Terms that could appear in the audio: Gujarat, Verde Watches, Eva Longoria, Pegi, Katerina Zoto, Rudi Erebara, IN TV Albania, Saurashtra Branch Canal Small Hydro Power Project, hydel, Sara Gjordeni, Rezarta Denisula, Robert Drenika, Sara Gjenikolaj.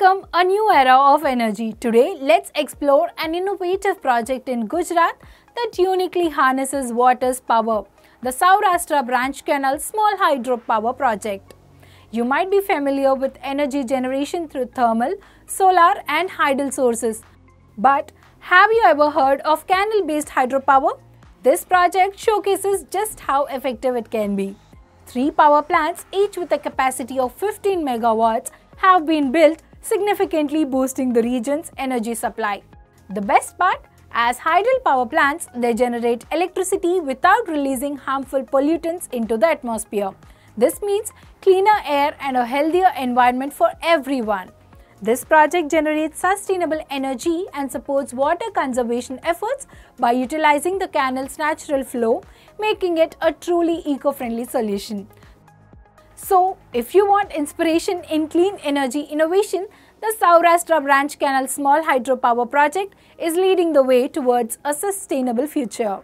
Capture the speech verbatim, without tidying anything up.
Welcome a new era of energy. Today, let's explore an innovative project in Gujarat that uniquely harnesses water's power, the Saurashtra Branch Canal Small Hydro Power Project. You might be familiar with energy generation through thermal, solar and hydel sources. But have you ever heard of canal-based hydropower? This project showcases just how effective it can be. Three power plants, each with a capacity of fifteen megawatts, have been built, significantly boosting the region's energy supply. The best part, as hydel power plants, they generate electricity without releasing harmful pollutants into the atmosphere. This means cleaner air and a healthier environment for everyone. This project generates sustainable energy and supports water conservation efforts by utilizing the canal's natural flow, making it a truly eco-friendly solution. So, if you want inspiration in clean energy innovation, the Saurashtra Branch Canal Small Hydro Power Project is leading the way towards a sustainable future.